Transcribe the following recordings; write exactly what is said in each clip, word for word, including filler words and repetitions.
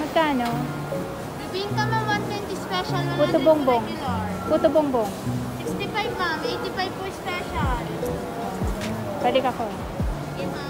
Magkano? Bibingka ma'am, one twenty special, one twenty puto bongbong. Puto bongbong. sixty-five ma'am, eighty-five po special. Balik ako. Okay ma'am.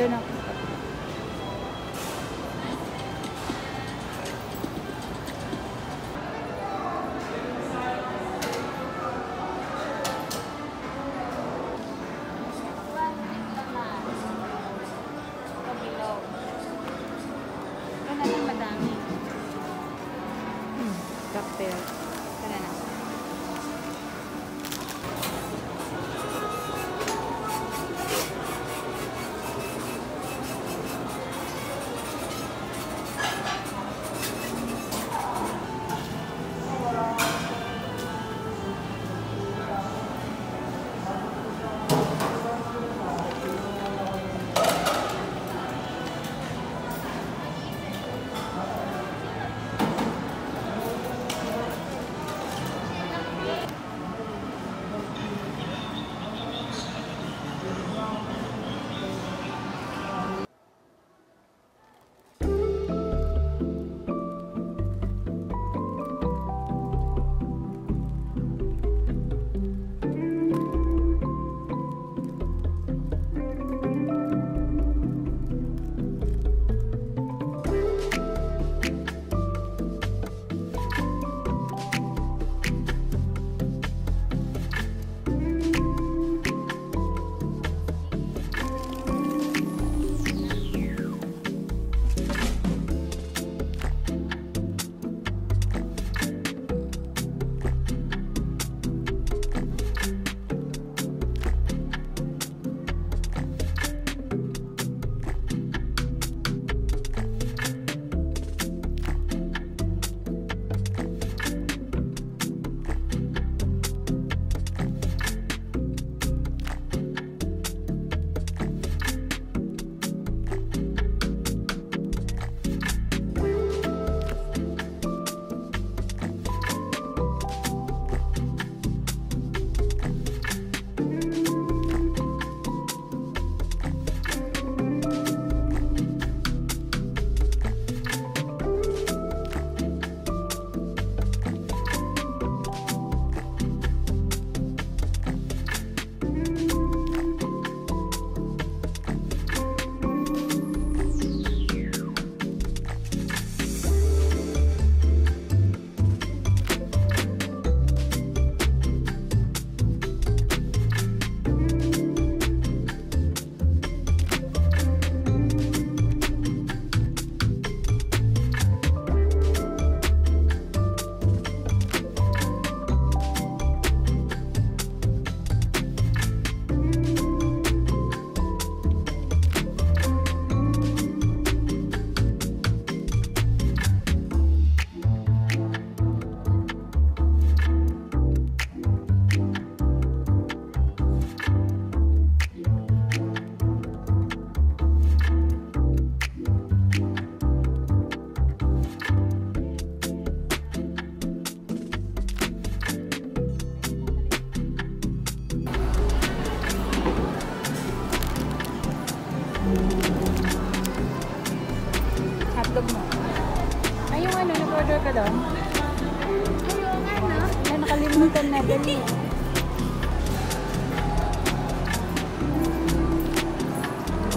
Doon ako. Doon madami. Hmm, cocktail. Tara na.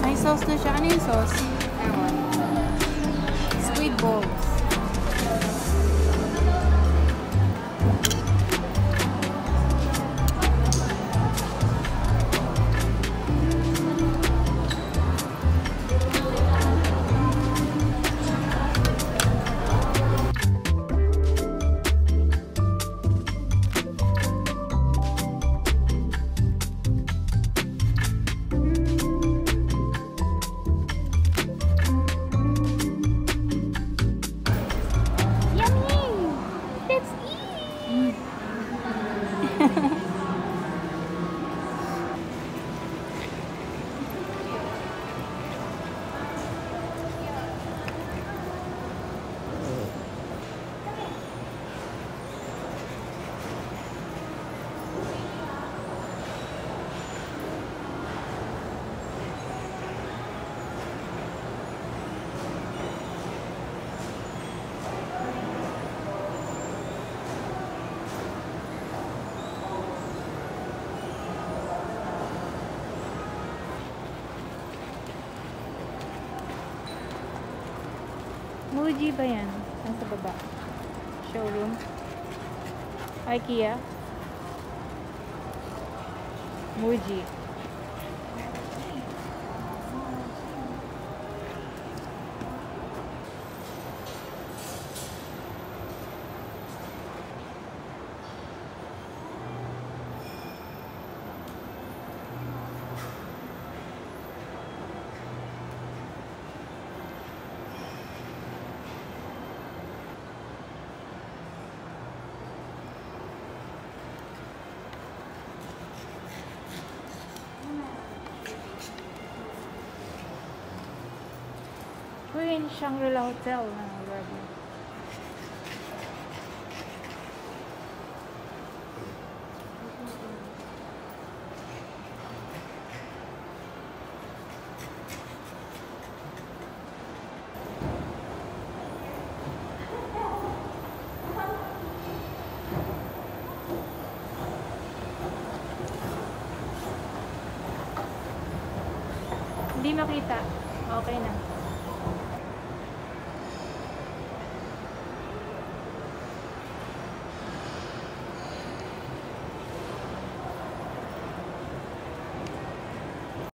May sauce na siya. Ano yung sauce? Ewan. Squid balls. Muji Bayan. Nasa baba. Showroom. Ikea. Muji. We're in Shangri-La Hotel now already. Hindi makita. Okay na.